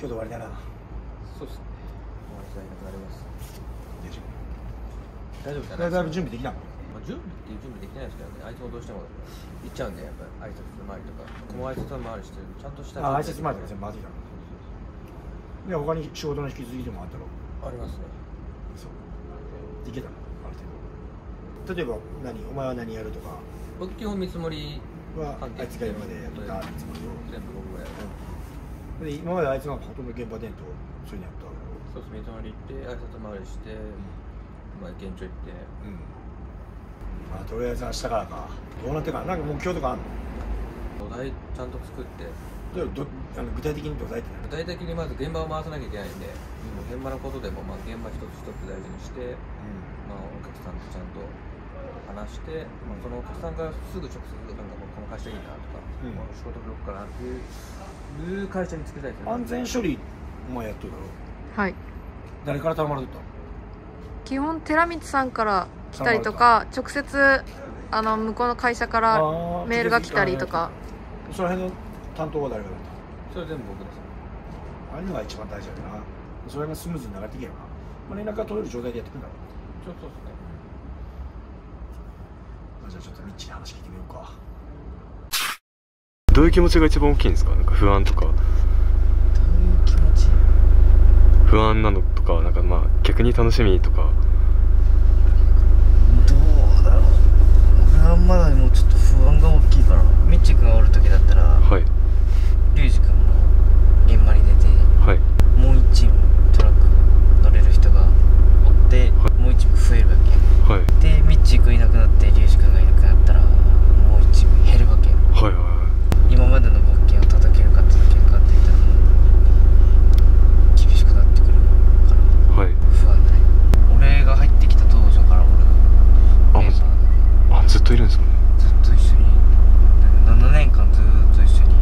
日で終わりだな。そうですね。終わりじゃなくなります。大丈夫じゃないですか。だいぶ準備できた。準備っていう準備できないですけどね。あいつもどうしても行っちゃうんで、やっぱり挨拶回りとか、この挨拶回りしてるちゃんとした。挨拶回りとか全部まずいだろう。で他に仕事の引き継ぎでもあったろう。ありますね。そう。できたのある程度。例えば何お前は何やるとか。僕基本見積もりはあいつが今までやった見積もりを全部僕がやる。で今まであいつがほとんど現場でんとそういうのやった。そうです。見積もり行って挨拶回りして、まあ現場行って。うん。まあ、とりあえず明日からかどうなってかなんか目標とかあるの？土台ちゃんと作って具体的に土台って具体的にまず現場を回さなきゃいけないんで、もう現場のことでもまあ現場一つ一つ大事にして、まあ、お客さんとちゃんと話して、まあ、そのお客さんからすぐ直接なんかこの会社いいなとか、まあ、仕事ブロックかなっていう会社につけたいですね。安全処理もやってるだろう。はい。誰から頼まれてたの？基本寺光さんから来たりとか、直接向こうの会社からメールが来たりとか。その辺の担当は誰がだった？それ全部僕です。ああいうのが一番大事だから、それがスムーズに流れていけば、まあ、連絡が取れる状態でやってくんだろう。ちょっとですね。じゃあちょっとミッチに話聞いてみようか。どういう気持ちが一番大きいんですか？なんか不安とか。どういう気持ち？不安なのとか、なんかまあ逆に楽しみとか。まだもうちょっと不安が大きいかな。みっち君がおる時だったら、はい、リュウジ君も現場に出て、はい、もう1チームトラック乗れる人がおって、はい、もう1チーム増えるわけ、はい、でみっち君いなくなってリュウジ君がいなくなったらもう1チーム減るわけ、はいはい、今までの物件を叩けるか叩けるかって言ったらもう厳しくなってくるから、はい、不安だね。俺が入ってきた当初から俺がずっといるんですもんね。ずっと一緒に7年間ずっと一緒に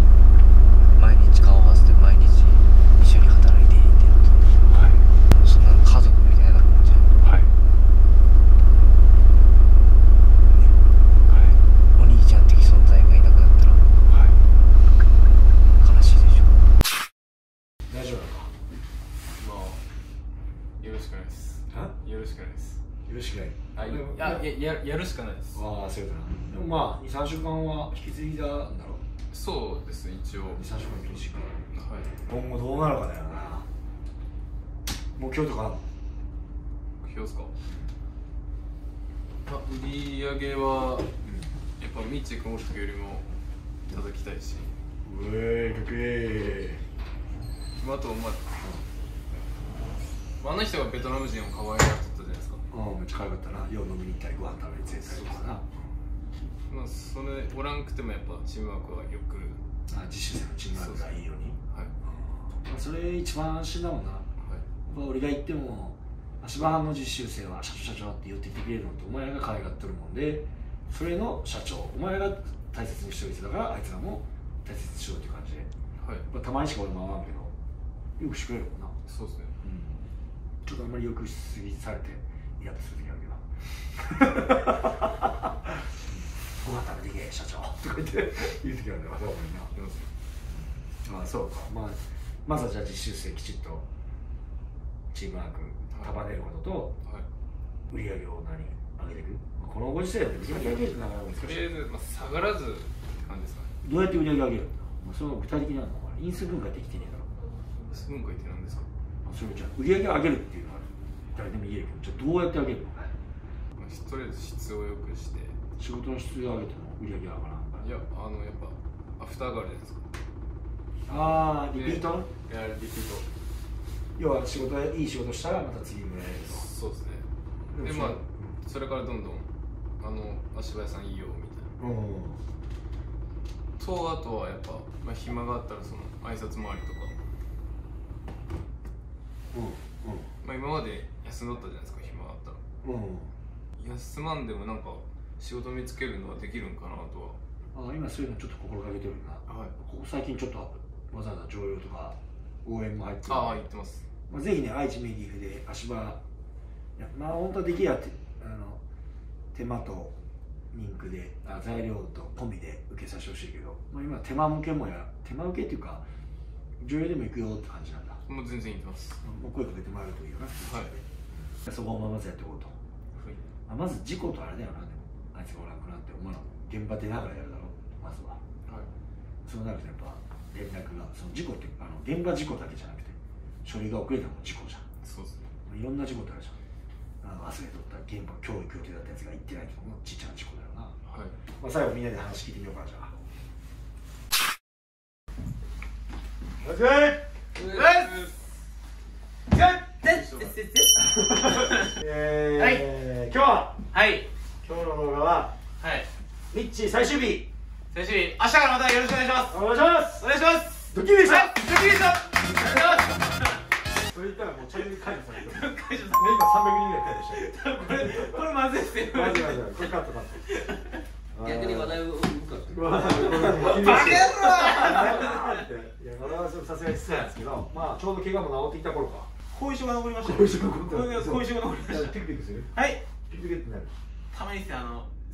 毎日顔を合わせて毎日一緒に働いていて、はい、そんな家族みたいな感じ。はい、ね、はい、お兄ちゃん的存在がいなくなったら、はい、悲しいでしょう。大丈夫か？もうよろしくないです。よろしくないです。よろしくない。あ、いや、やるしかないです。ああ、そうだな。でもまあ、2、3週間は引き継ぎだんだろう。そうですね、一応。2、3週間引き継ぎ。はい。今後どうなるかだよな。目標とかなの？目標ですか？まあ、売り上げは、やっぱみっちーくんおる時よりも叩きたいし。うえー、かっけー。まあ、あと、まあ、あの人がベトナム人を可愛いなって。めっちゃ可愛かったな。よう飲みに行ったりご飯食べに連れたりとかな。まあそれおらんくてもやっぱチームワークはよく、実習生のチームワークがいいように。はい。それ一番安心だもんな。俺が行っても足場の実習生は社長社長って寄ってきてくれるのとお前らが可愛がってるもんで、それの社長お前らが大切にしておいてだからあいつらも大切にしようっていう感じで、はい、たまにしか俺も会わんけどよくしてくれるもんな。そうですね。うん、ちょっとあんまりよくしすぎされてイラッとする時あるけどご飯食べてけ社長とか言って言う時あるんだ。わざわざな。ああそうか。まあまずはじゃあ実習生きちっとチームワーク束ねることと売り上げを何上げていく。このご時世で売り上げるってなかなか難しい。とりあえず下がらずって感じですかね。どうやって売り上げ上げるんだ。その具体的なのは因数分解できてねえだろ。因数分解って何ですか？それじゃ売り上げを上げるっていうのは誰でも言えるけど、じゃあどうやってあげるの？とりあえず質を良くして仕事の質を上げても売り上げ上がらんから。いや、やっぱアフターがあるじゃないですか。ああ、リピート？いや、リピート。要は仕事、いい仕事したらまた次もらえると。そうですね。で、まあそれからどんどん足場屋さんいいよみたいな。と、あとはやっぱ、まあ、暇があったらその挨拶回りとか。まあ今まで休んだったじゃないですか、暇があったら。休まんでもなんか仕事見つけるのはできるんかなとは。今そういうのちょっと心がけてるな。はい。ここ最近ちょっとわざわざ常用とか応援も入ってる。ああ、言ってます。まあぜひね、愛知メディフで足場、まあ本当はできるやって手間とリンクで材料と込みで受けさせてほしいけど、まあ今手間向けっていうか常用でも行くよって感じなんだ。もう全然いきます。もう声かけてもらえるといいよな。はい。そこをまずやっていこうと。はい、まず事故とあれだよな、でもあいつがおらんくなって、お前ら現場出ながらやるだろう、まずは。はい。そうなるとやっぱ連絡が、その事故って現場事故だけじゃなくて、処理が遅れたのも事故じゃん。そうですね。いろんな事故ってあるじゃん。忘れとった現場教育予定だったやつが行ってないとこのちっちゃな事故だよな。はい。まあ最後みんなで話聞いてみようかな、じゃあ。お疲れ。今日の動画はミッチー最終日、明日からまたよろしくお願いします。お願いします。お願いします。ドッキリでした。ドッキリでした。それ言ったらもうチャンネル解除される。今300人ぐらい解除してる。これまずいですよ。まずいまずい。これカットカット。逆に話題を生むかって。バカ野郎！いや、我々はさすがに失礼なんですけど、まあちょうど怪我も治ってきた頃か。後遺症が残りました。後遺症が残りました。ピクピクする？はい。ピクピクってなる。たまにして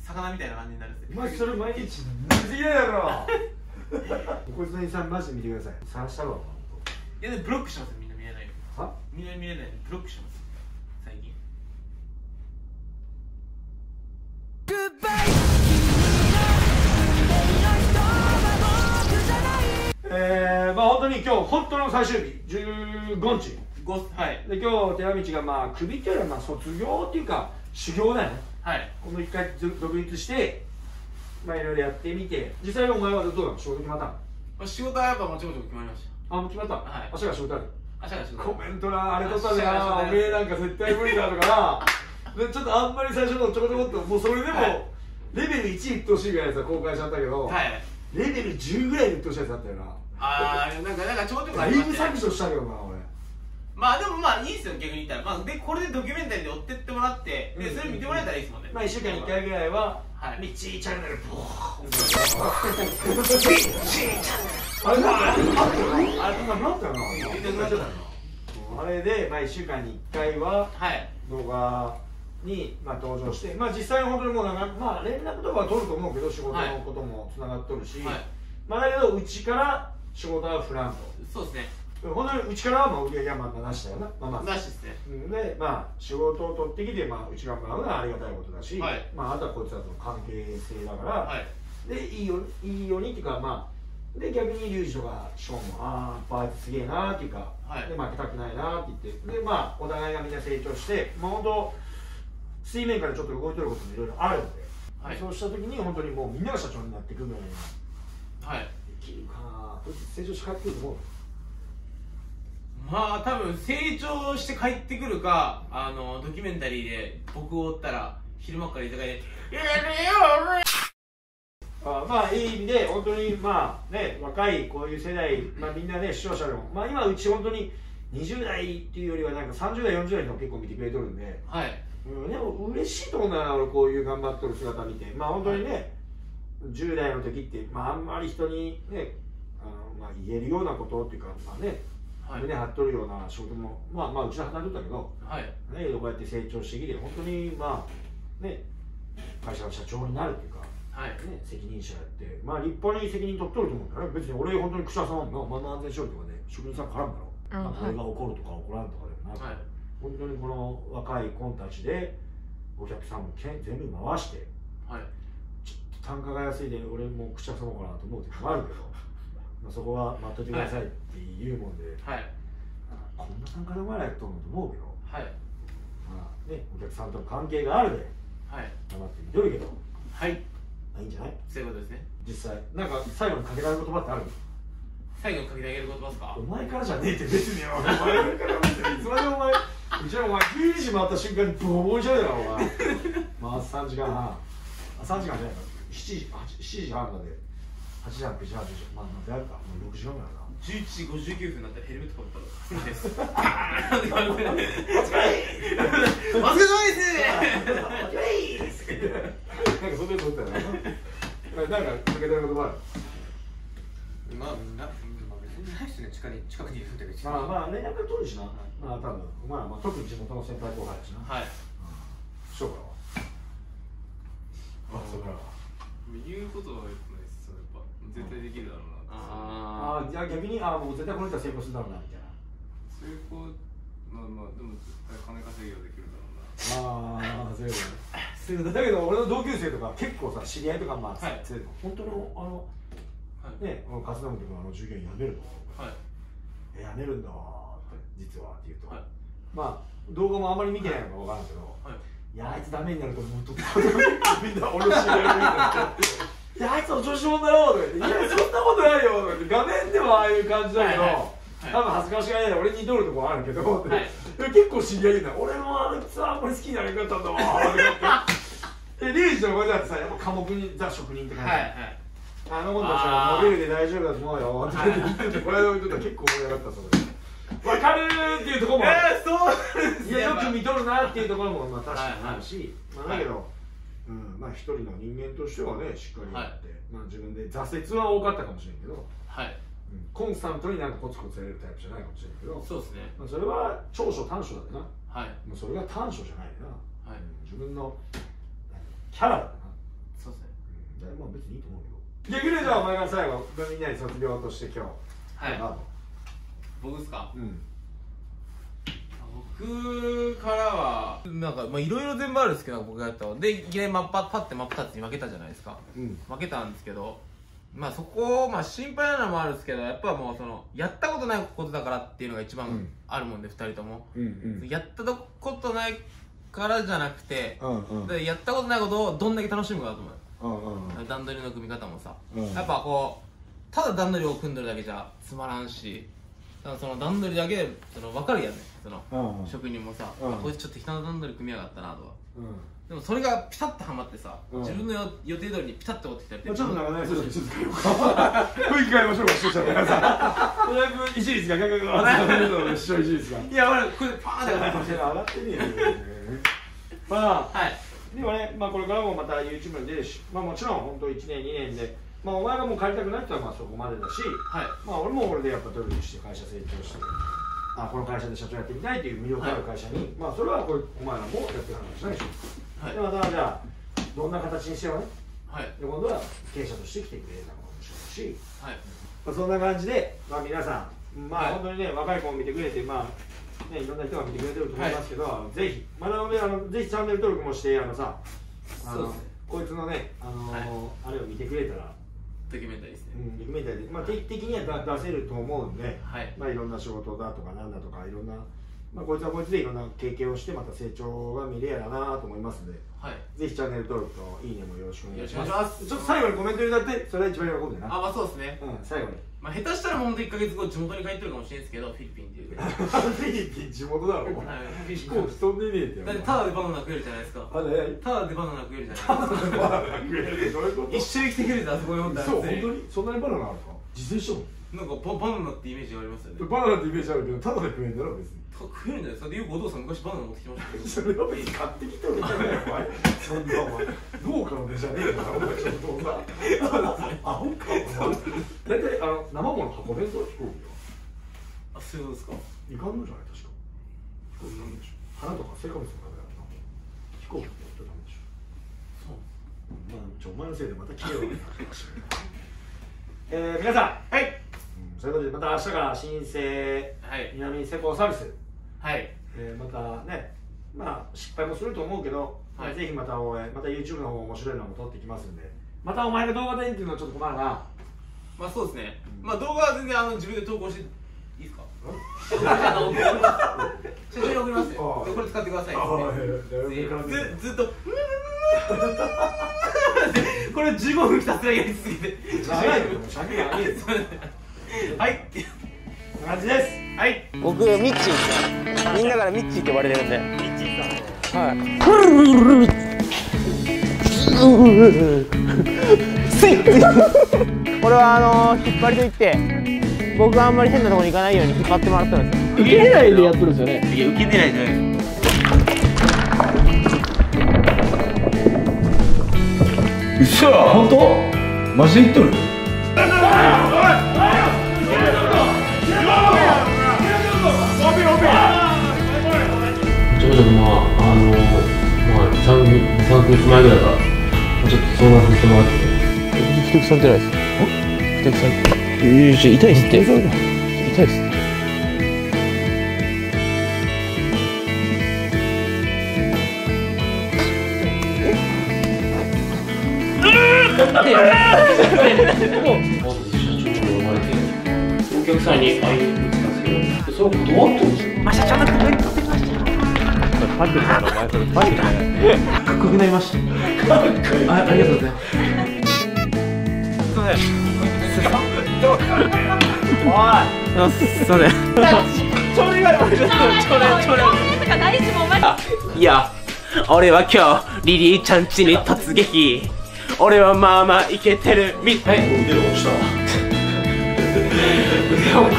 魚みたいな感じになるんですよ。マジそれ毎日無理やろ。こいつのインスタマジ見てください。探したろ。いやでブロックしますよ、みんな見れない。は？みんな見れない。ブロックします。最近。まあ本当に今日本当の最終日15日はいで今日寺道がまあ首っていうのはまあ卒業っていうか修行だよね。はい、この一回独立してまあいろいろやってみて、実際お前はどうだろう、仕事決まったの？仕事はやっぱもうちょこちょこ決まりました。あ、もう決まった。はい、明日が仕事ある。明日が仕事。コメントなあれとったね、おめえなんか絶対無理だとかな。ちょっとあんまり最初のちょこちょこってもうそれでもレベル1いってほしいぐらいさ公開しちゃったけど、はいレベル10ぐらいでいってほしいやつだったよな。ああ、なんかちょこちょこありましたね。だいぶ削除したけどな、俺。まあでもまあいいですよ、逆に言ったら。まあで、これでドキュメンタリーで追ってってもらって、で、それ見てもらえたらいいですもんね。まあ1週間に1回ぐらいは、ミッチーチャンネル、ボーン。ミッチーチャンネル。あれなんかなったよな。あれで、まあ1週間に1回は、動画に登場して、まあ実際本当にもうまあ連絡とかは取ると思うけど、仕事のこともつながっとるし、まあだけど、うちから、仕事はフランと。そうですね。本当にうちからはまあ売り上げはなしだよな。まあなしですね。で、まあ仕事を取ってきて、まあうちがもらうのはありがたいことだし、まああとはこいつらとの関係性だから、でいいようにっていうかまあで逆にリュウジとかショーンもああやっぱすげえなーっていうか、で負けたくないなーって言って、でまあお互いがみんな成長して、まあ本当水面からちょっと動いてることもいろいろあるんで、そうした時に本当にもうみんなが社長になってくるのよ。はい。成長して帰ってくると思う。まあ多分成長して帰ってくるか、ドキュメンタリーで僕を追ったら昼間から居酒屋で「やめよ俺!」まあいい意味で本当にまあね、若いこういう世代、まあ、みんなね視聴者でも、まあ、今うち本当に20代っていうよりはなんか30代40代の結構見てくれとるんで、はい、でも嬉しいと思うんだな、俺こういう頑張っとる姿見て。まあ本当にね、はい、10代の時って、まあ、あんまり人にねまあ言えるようなことっていうか、まあね、はい、胸張っとるような仕事も、まあまあうちの働いとったけど、はいね、こうやって成長してきて、本当にまあね、会社の社長になるっていうか、はいね、責任者やって、まあ立派に責任取っとると思うんだよね。別に俺、本当に口挟まんの、まだ安全処理とかね、職人さん絡むだろ、俺が怒るとか怒らんとかでもなく、はい、本当にこの若い子たちで、お客さんも全部回して、はい、ちょっと単価が安いで、俺も口挟もうかなと思う時もあるけど。そこは待っといてくださいって言うもんで、はい、こんな参加でお前らやっとるのと思うけど、はいまあね、お客さんとの関係があるで、はい、黙って見とるけど、はい、いいんじゃない？そういうことですね。実際、なんか最後にかけられる言葉ってあるの？最後にかけられる言葉ですか？お前からじゃねえって別に、お前から別に、いつまでお前、うちらお前、9時回った瞬間にボーボーじゃねえだろ、お前。回す3時間半、3時間じゃないか、7時半まで。8時半、9時半、10時半、まあ、やるか、もう6時半だな。11時59分になったらヘルメットかぶったら、無理です。お疲れ様です。なんか、そんなこと言ったら、なんか、かけたいことある。まあ、みんな、別にないですね、近くにいるんだけど。まあ、まあ、連絡取るしな。まあ、多分、まあ、特に地元の先輩後輩だしな。はい。そうか。あ、そうか。言うことは。絶対できるだろうな。ああ、じゃあ逆に、ああ、もう絶対この人は成功するだろうなみたいな。そういう子、まあでも絶対金稼ぎはできるだろうな。ああ、そういうこと。だけど俺の同級生とか結構さ、知り合いとかまあ、はい、本当にあの、はい、ね、この勝永君の従業員辞めると、はい、辞めるんだって実はっていうと、はい、まあ動画もあんまり見てないのかわからんけど、はい、いやあいつダメになると思うとみんな俺の知り合いみたいな。いや、あいつの調子者だろうとか言って、いや、そんなことないよとか言って、画面でもああいう感じだけど、多分恥ずかしがりで俺に似とるとこはあるけど、結構知り合いいんだよ、俺もあのツアーあんまり好きになれなかったんだわって。で、リュウジのこれだってさ、やっぱ寡黙にザ職人って感じ。あのことは伸びるで大丈夫だと思うよって言ってて、これの人とは結構盛り上がったそうです。分かるーっていうところも、いや、よく見とるなっていうところも、まあ確かにあるし、だけど、うん、まあ一人の人間としてはね、しっかりやって、はい、まあ自分で挫折は多かったかもしれんけど、はい、うん、コンスタントになんかコツコツやれるタイプじゃないかもしれんけど、そうですね、まあそれは長所短所だよな、はい、もうそれが短所じゃないな、はい、自分のキャラだよな、そうですね、うん、まあ別にいいと思うけど、逆にじゃあお前が最後みんなに卒業として今日、はい、僕ですか、うん、僕からはなんかまあいろいろ全部あるんですけど、僕がやったのでいきなり真っ二つに負けたじゃないですか、うん、負けたんですけど、まあそこまあ心配なのもあるんですけど、やっぱもうそのやったことないことだからっていうのが一番あるもんで、うん、2人とも、うんうん、やったことないからじゃなくて、うん、うん、やったことないことをどんだけ楽しむかだと思う。段取りの組み方もさ、うん、やっぱこうただ段取りを組んでるだけじゃつまらんし、その段取りだけその分かるやんね、その職人もさ、こいつちょっとひたな段取り組みやがったなとか、でもそれがピタッとはまってさ、自分の予定通りにピタッと持ってきたりって、ちょっと長い、そうですね、ちょっと雰囲気変えましょうか、視聴者の皆さん、だいぶ石率がガガガガガ、視聴石率が、いや俺これパーンって上がってねえよ。まあでもね、これからもまた YouTube に出るし、もちろん本当1年2年でまあお前がもう帰りたくないってのはまあそこまでだし、はい、まあ俺も俺でやっぱ努力して会社成長して、あこの会社で社長やってみたいという魅力ある会社に、はい、まあそれはこれお前らもやってる話じゃないでしょ、はい、でまたじゃあどんな形にしてもね、はい、で今度は経営者として来てくれたのかもしれないし、はい、まあそんな感じで、まあ、皆さんまあ本当にね、はい、若い子を見てくれて、まあね、いろんな人が見てくれてると思いますけど、はい、ぜひまだね、ぜひチャンネル登録もして、あのさ、そうですね、こいつのね、はい、あれを見てくれたらドキュメンタリーですね。うん、ドキュメンタリーで、まあ定期的には出せると思うんで、はい、まあいろんな仕事だとかなんだとかいろんな、まあこいつはこいつでいろんな経験をしてまた成長が見れやらなと思いますので、はい、ぜひチャンネル登録といいねもよろしくお願いします。ちょっと最後にコメント入れたって、それは一番喜ぶんだな。あ、まあそうですね。うん、最後に。まあ下手したらもう本当1ヶ月後地元に帰ってるかもしれないですけど、フィリピンっていう。フィリピン地元だろ。飛行機飛んでねえって。だってただでバナナ食えるじゃないですか。ただでバナナ食えるじゃないですか。バナナ食える。どういうこと？一緒に来てくれたらすごいもんだ。そう、本当にそんなにバナナあるか？自炊したもん。なんかバナナってイメージがありますよね。バナナってイメージあるけど、ただで食えるんだろ別に。食えるんじゃないですか。でよくお父さん昔バナナ持ってきましたけど。それは別に買ってきてるんじゃないよ。そんなお前農家の出じゃねえからお前ちょっとお前。アホかお前。大体あの生もの運べんぞ飛行機は。あ、そういうことですか。いかんのじゃない確か。飛行機なんでしょ。花とかセカミスの方やな。飛行機って言ってたんでしょ。そう。まあお前のせいでまた消えよう。皆さん、はい。ということでまた明日から新生南施工サービス。はい、またね、まあ失敗もすると思うけど、はい、ぜひまた応援、また YouTube の方面白いのも撮ってきますんで、またお前が動画でっていうのはちょっと困るな。まあそうですね。うん、まあ動画は全然自分で投稿していいですか？写真送ります。これ使ってください。ずっと。これ15分ひたすらやりすぎて。はい。感じです。はい。僕ミッチー。みんなからミッチーって呼ばれてるんで。ミッチーさん。はい。つい。これは引っ張りといって、僕があんまり変なとこに行かないように引っ張ってもらったんですよ。受け狙いでやってるんですよね。いや受け狙いじゃない。嘘。本当？マジで言っとる。3ヶ月前ぐらいからちょっと相談させてもらって不適されてないです。不適されて痛いっすって。痛いっす。お客さんに会いに行ったんですけど、それ断ったんですよ。あ、社長のコメント出ましたよ。パクリだろ、お前それパクリだよ。かっこよくなりました。ありがとうございます。すみません。おい。すみません。それ以外もちょっといや、俺は今日リリーちゃん家に突撃。俺はまあまあイケてるみたい。腕を落ちた。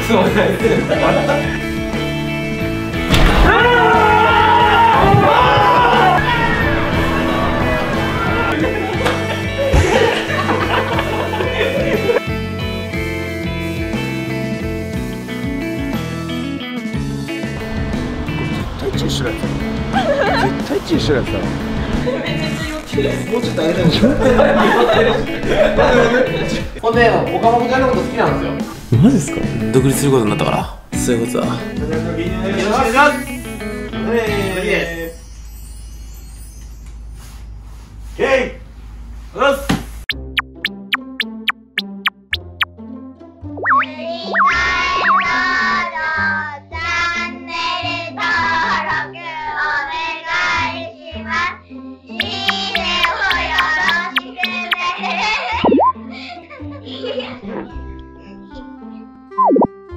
すいません。もうちょっとあげたいんでしょ。ほんで岡本ちゃんのこと好きなんですよ。マジっすか？独立することになったからそういうことだ。よろしくお願いします。イエーイ。